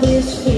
this.